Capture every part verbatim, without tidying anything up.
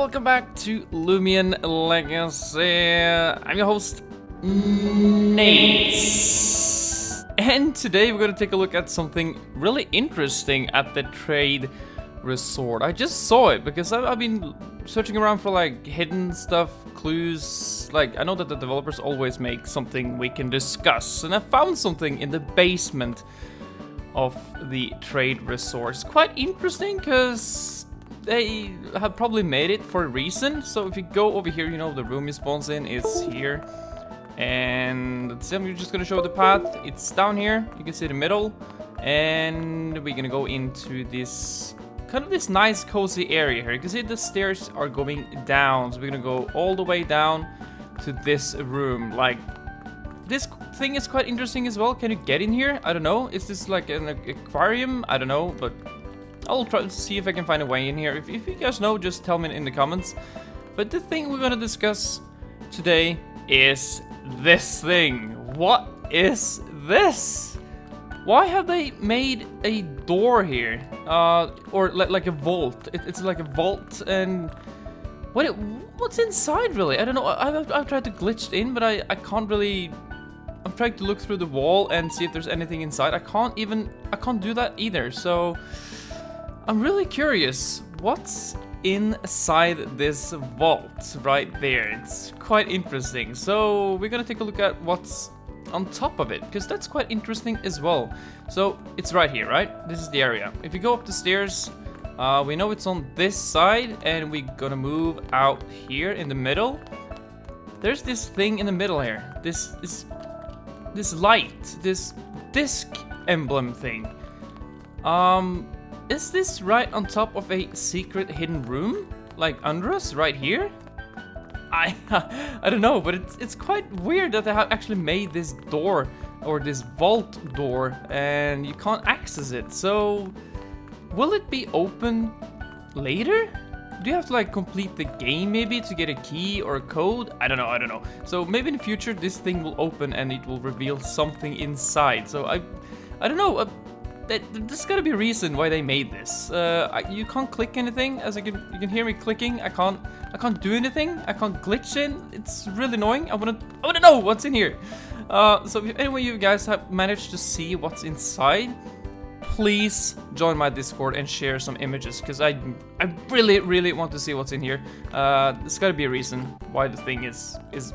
welcome back to Loomian Legacy. I'm your host, Nate. And today we're going to take a look at something really interesting at the Trade Resort. I just saw it because I've been searching around for like hidden stuff, clues. Like, I know that the developers always make something we can discuss, and I found something in the basement of the Trade Resort. It's quite interesting because they have probably made it for a reason. So if you go over here, you know, the room you spawn in is here. And I'm just gonna show the path. It's down here, you can see the middle. And we're gonna go into this, kind of this nice cozy area here. You can see the stairs are going down. So we're gonna go all the way down to this room. Like, this thing is quite interesting as well. Can you get in here? I don't know. Is this like an aquarium? I don't know, but I'll try to see if I can find a way in here. If, if you guys know, just tell me in the comments. But the thing we're going to discuss today is this thing. What is this? Why have they made a door here? Uh, or li like a vault. It, it's like a vault, and what it, what's inside really? I don't know. I, I've, I've tried to glitch in, but I, I can't really... I'm trying to look through the wall and see if there's anything inside. I can't even... I can't do that either, so... I'm really curious what's inside this vault right there. It's quite interesting. So we're gonna take a look at what's on top of it, because that's quite interesting as well. So it's right here, right? This is the area. If you go up the stairs, uh, we know it's on this side, and we're gonna move out here in the middle. There's this thing in the middle here. This, this, this light, this disc emblem thing. Um... Is this right on top of a secret hidden room? Like under us, right here? I I don't know, but it's, it's quite weird that they have actually made this door, or this vault door, and you can't access it. So, will it be open later? Do you have to like complete the game maybe to get a key or a code? I don't know, I don't know. So maybe in the future this thing will open and it will reveal something inside. So I, I don't know. A, There's gotta be a reason why they made this. Uh, I, you can't click anything, as you can you can hear me clicking. I can't I can't do anything. I can't glitch in. It's really annoying. I wanna I wanna know what's in here. Uh, so if anyway you guys have managed to see what's inside, please join my Discord and share some images, because I I really really want to see what's in here. Uh, there's gotta be a reason why the thing is is.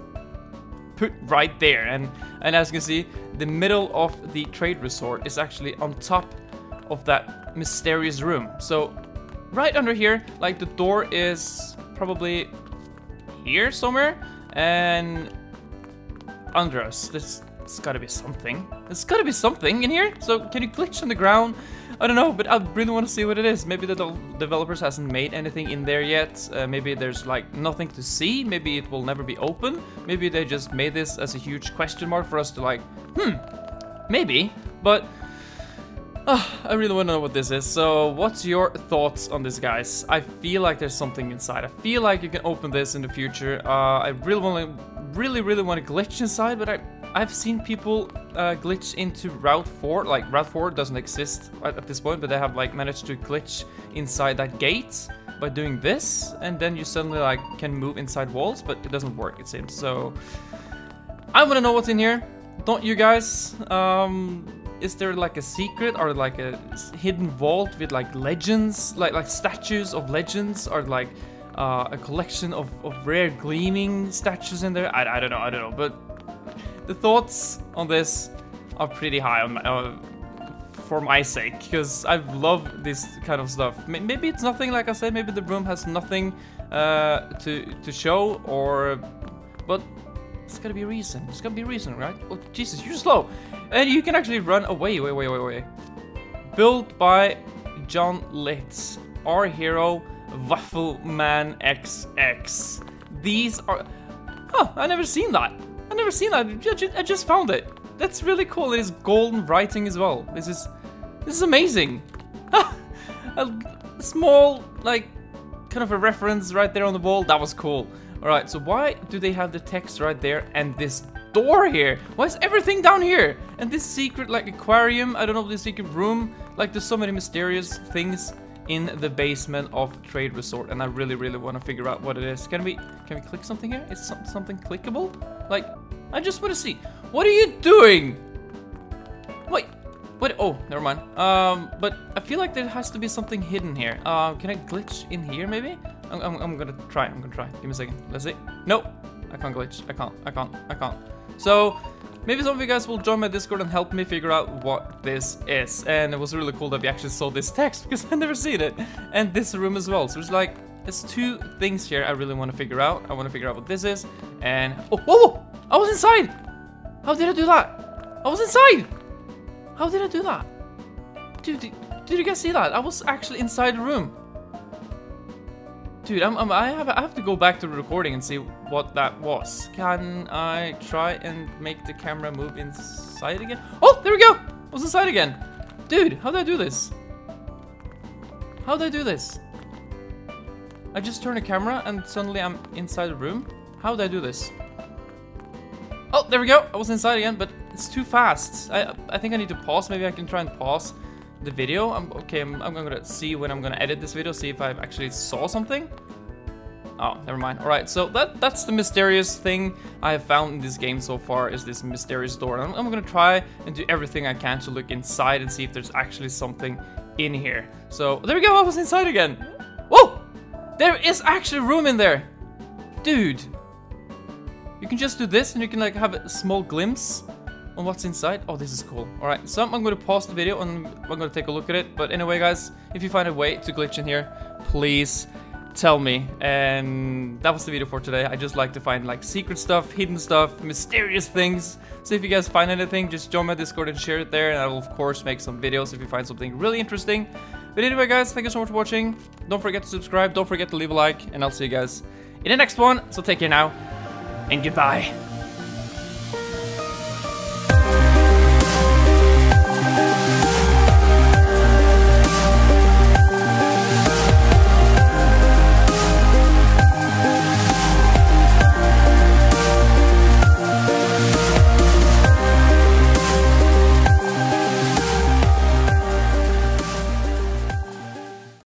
put right there, and and as you can see, the middle of the Trade Resort is actually on top of that mysterious room. So right under here, like the door is probably here somewhere, and under us there's, there's gotta be something. There's gotta be something in here. So can you glitch on the ground? I don't know, but I really want to see what it is. Maybe the developers hasn't made anything in there yet. Uh, maybe there's like nothing to see. Maybe it will never be open. Maybe they just made this as a huge question mark for us to like, hmm, maybe. But uh, I really want to know what this is. So what's your thoughts on this, guys? I feel like there's something inside. I feel like you can open this in the future. Uh, I really want to, really, really want to glitch inside, but I... I've seen people uh, glitch into Route four, like Route four doesn't exist at, at this point, but they have like managed to glitch inside that gate by doing this, and then you suddenly like can move inside walls, but it doesn't work, it seems. So I want to know what's in here, don't you guys? Um, is there like a secret, or like a hidden vault with like legends, like like statues of legends, or like uh, a collection of, of rare gleaming statues in there? I, I don't know, I don't know, but the thoughts on this are pretty high on my, uh, for my sake, because I love this kind of stuff. Maybe it's nothing, like I said, maybe the room has nothing uh, to, to show, or... But there's gotta be a reason, there's gotta be a reason, right? Oh, Jesus, you're slow! And you can actually run away, wait, wait, wait, wait. Built by John Litz, our hero, Waffle Man X X. These are... Huh, I've never seen that. I've never seen that. I just found it. That's really cool. It is golden writing as well. This is this is amazing. A small, like, kind of a reference right there on the wall. That was cool. All right. So why do they have the text right there and this door here? Why is everything down here? And this secret, like, aquarium. I don't know, this secret room. Like, there's so many mysterious things in the basement of Trade Resort, and I really, really want to figure out what it is. Can we, can we click something here? Is some, something clickable? Like, I just want to see. What are you doing? Wait, what? Oh, never mind. Um, but I feel like there has to be something hidden here. Uh, can I glitch in here maybe? I'm, I'm, I'm gonna try. I'm gonna try. Give me a second. Let's see. No, I can't glitch. I can't. I can't. I can't. So. Maybe some of you guys will join my Discord and help me figure out what this is. And it was really cool that we actually saw this text, because I never seen it. And this room as well. So it's like, it's two things here I really want to figure out. I want to figure out what this is. And, oh, whoa, I was inside. How did I do that? I was inside. How did I do that? Dude, did, did you guys see that? I was actually inside the room. Dude, I'm, I'm, I, have, I have to go back to the recording and see what that was. Can I try and make the camera move inside again? Oh, there we go! I was inside again. Dude, how did I do this? How did I do this? I just turn the camera and suddenly I'm inside the room. How did I do this? Oh, there we go! I was inside again, but it's too fast. I, I think I need to pause. Maybe I can try and pause the video. I'm okay. I'm, I'm gonna see when I'm gonna edit this video, see if I actually saw something. Oh, never mind. All right, so that that's the mysterious thing I have found in this game so far, is this mysterious door. And I'm, I'm gonna try and do everything I can to look inside and see if there's actually something in here. So there we go. I was inside again. Whoa, there is actually room in there, dude. You can just do this, and you can like have a small glimpse on what's inside. Oh, this is cool. Alright, so I'm going to pause the video and I'm going to take a look at it. But anyway, guys, if you find a way to glitch in here, please tell me. And that was the video for today. I just like to find like secret stuff, hidden stuff, mysterious things. So if you guys find anything, just join my Discord and share it there. And I will, of course, make some videos if you find something really interesting. But anyway, guys, thank you so much for watching. Don't forget to subscribe. Don't forget to leave a like. And I'll see you guys in the next one. So take care now. And goodbye.